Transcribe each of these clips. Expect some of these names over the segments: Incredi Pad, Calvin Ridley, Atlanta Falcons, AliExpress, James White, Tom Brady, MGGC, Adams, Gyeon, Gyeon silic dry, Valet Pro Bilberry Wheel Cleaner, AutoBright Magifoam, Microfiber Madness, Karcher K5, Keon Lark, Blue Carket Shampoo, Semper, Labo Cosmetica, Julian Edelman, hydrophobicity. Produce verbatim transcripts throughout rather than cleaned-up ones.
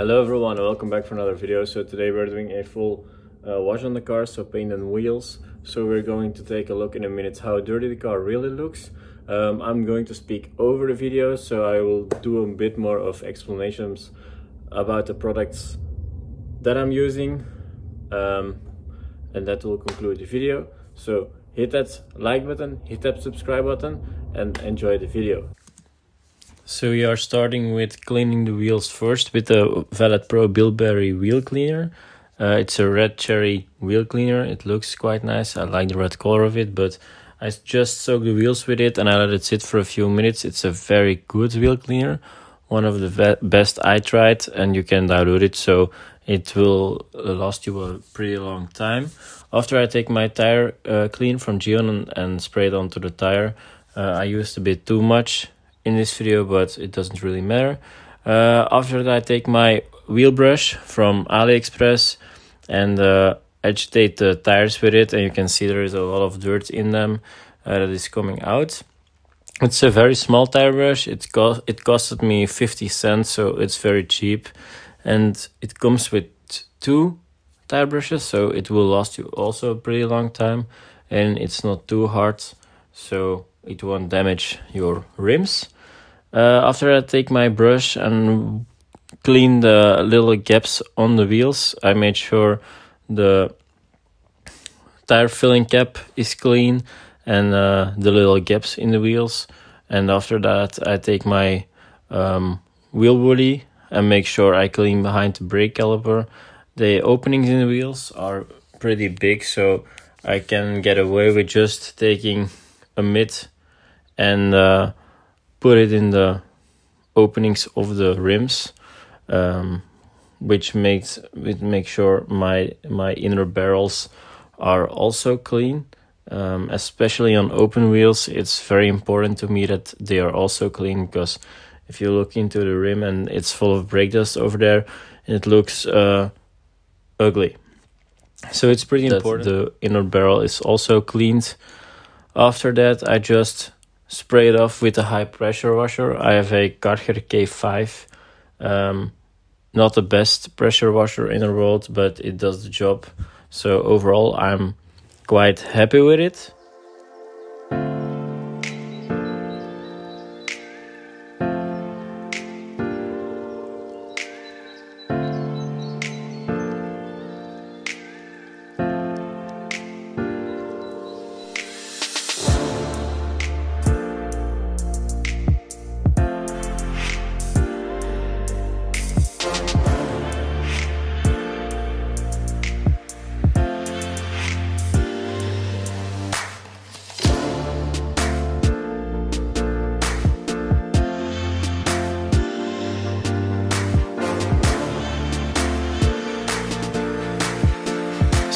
Hello everyone, welcome back for another video. So today we're doing a full uh, wash on the car, so paint and wheels. So we're going to take a look in a minute how dirty the car really looks. Um, I'm going to speak over the video, so I will do a bit more of explanations about the products that I'm using. Um, and that will conclude the video. So hit that like button, hit that subscribe button and enjoy the video. So we are starting with cleaning the wheels first with the Valet Pro Bilberry Wheel Cleaner. Uh, it's a red cherry wheel cleaner. It looks quite nice. I like the red color of it, but I just soaked the wheels with it and I let it sit for a few minutes. It's a very good wheel cleaner, one of the best I tried, and you can dilute it so it will last you a pretty long time. After I take my tire uh, clean from Gyeon and, and spray it onto the tire, uh, I used a bit too much in this video, but it doesn't really matter. Uh, after that, I take my wheel brush from AliExpress and uh, agitate the tires with it, and you can see there is a lot of dirt in them uh, that is coming out. It's a very small tire brush. It cost it costed me fifty cents, so it's very cheap, and it comes with two tire brushes, so it will last you also a pretty long time, and it's not too hard, so it won't damage your rims. Uh, after I take my brush and clean the little gaps on the wheels, I made sure the tire filling cap is clean and uh, the little gaps in the wheels. And after that, I take my um, wheel woolly and make sure I clean behind the brake caliper. The openings in the wheels are pretty big, so I can get away with just taking a mitt and uh, put it in the openings of the rims, um, which makes it make sure my my inner barrels are also clean. Um, especially on open wheels, it's very important to me that they are also clean, because if you look into the rim and it's full of brake dust over there, it looks uh, ugly. So it's pretty important the inner barrel is also cleaned. After that, I just spray it off with a high pressure washer. I have a Karcher K five, um, not the best pressure washer in the world, but it does the job. So overall, I'm quite happy with it.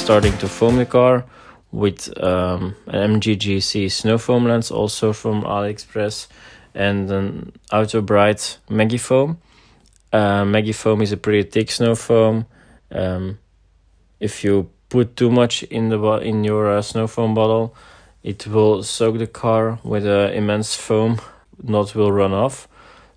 Starting to foam the car with um, an M G G C snow foam lens, also from AliExpress, and an AutoBright Magifoam. Uh, Magifoam is a pretty thick snow foam. Um, if you put too much in the in your uh, snow foam bottle, it will soak the car with an uh, immense foam. Not will run off.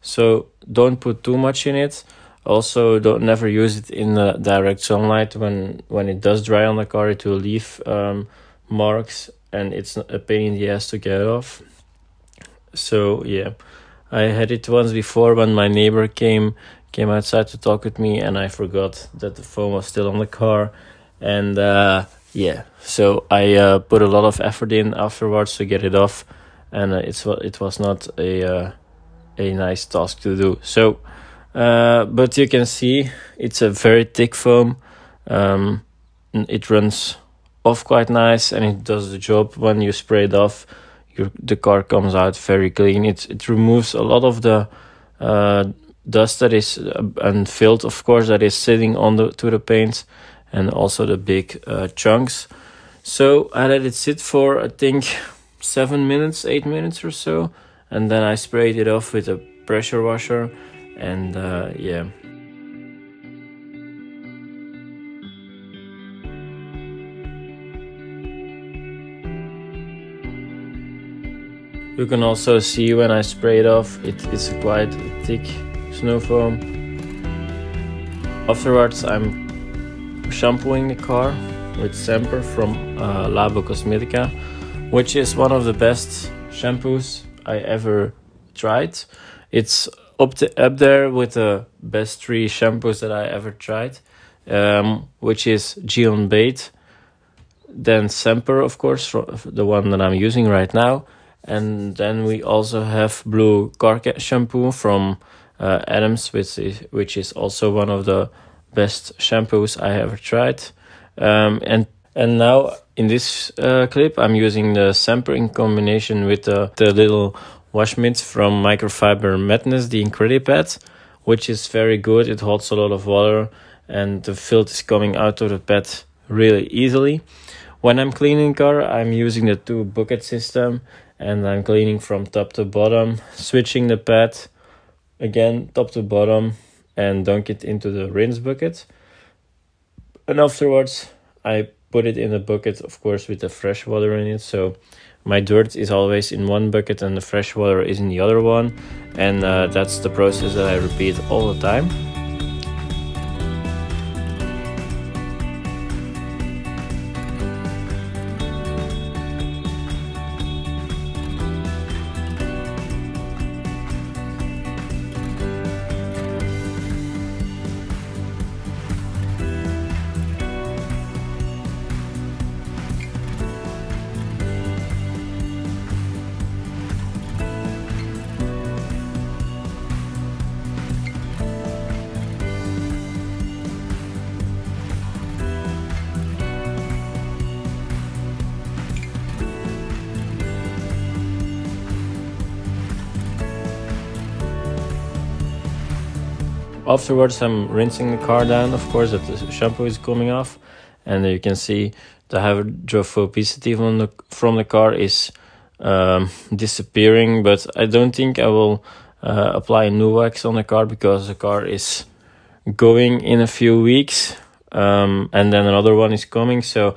So don't put too much in it. Also, don't never use it in the direct sunlight. When when it does dry on the car, it will leave um, marks, and it's a pain in the ass to get off. So yeah, I had it once before when my neighbor came came outside to talk with me, and I forgot that the foam was still on the car, and uh, yeah, so I uh, put a lot of effort in afterwards to get it off, and uh, it's it was not a uh, a nice task to do. So. Uh, but you can see it's a very thick foam. Um, it runs off quite nice, and it does the job. When you spray it off, your, the car comes out very clean. It it removes a lot of the uh, dust that is uh, and filth, of course, that is sitting on the to the paint, and also the big uh, chunks. So I let it sit for I think seven minutes, eight minutes or so, and then I sprayed it off with a pressure washer. And uh, yeah. You can also see when I spray it off, it is quite thick snow foam. Afterwards, I'm shampooing the car with Semper from uh, Labo Cosmetica, which is one of the best shampoos I ever tried. It's up to, up there with the best three shampoos that I ever tried, um, which is Gyeon Bait, then Semper, of course, the one that I'm using right now, and then we also have Blue Carket Shampoo from uh, Adams, which is, which is also one of the best shampoos I ever tried. Um, and and now in this uh, clip, I'm using the Semper in combination with the, the little wash mitts from Microfiber Madness, the Incredi Pad, which is very good. It holds a lot of water, and the filth is coming out of the pad really easily. When I'm cleaning car, I'm using the two bucket system, and I'm cleaning from top to bottom, switching the pad again top to bottom, and dunk it into the rinse bucket. And afterwards, I put it in a bucket, of course, with the fresh water in it. So my dirt is always in one bucket and the fresh water is in the other one. And uh, that's the process that I repeat all the time. Afterwards, I'm rinsing the car down, of course, that the shampoo is coming off, and you can see the hydrophobicity from the, from the car is um, disappearing. But I don't think I will uh, apply new wax on the car, because the car is going in a few weeks, um, and then another one is coming. So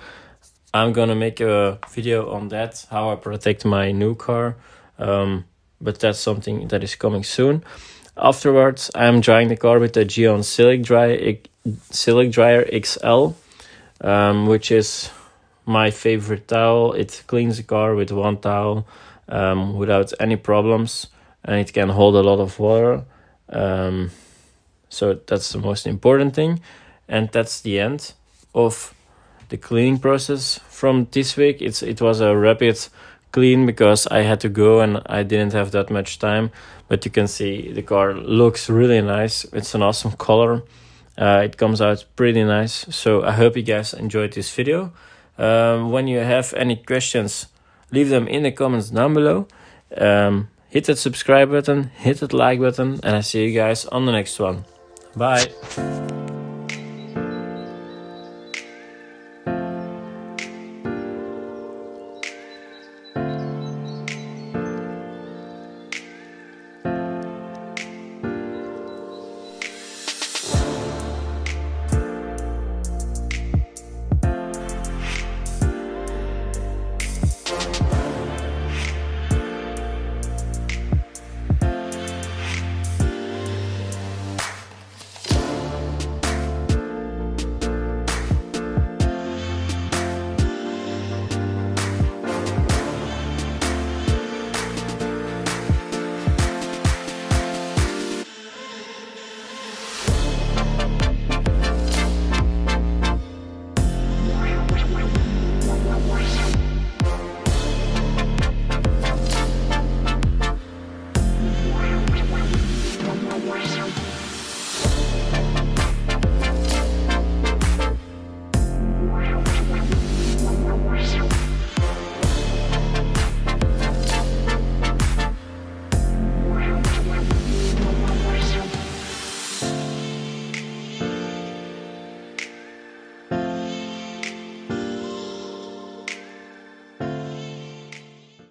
I'm gonna make a video on that, how I protect my new car, um, but that's something that is coming soon. Afterwards, I'm drying the car with the Gyeon silic dry silic dryer X L, um, which is my favorite towel. It cleans the car with one towel um, without any problems, and it can hold a lot of water. Um, so that's the most important thing, and that's the end of the cleaning process from this week. It's it was a rapid clean because I had to go and I didn't have that much time, but you can see the car looks really nice. It's an awesome color. Uh, it comes out pretty nice. So I hope you guys enjoyed this video. Um, when you have any questions, leave them in the comments down below. Um, hit that subscribe button, hit that like button, and I see you guys on the next one. Bye.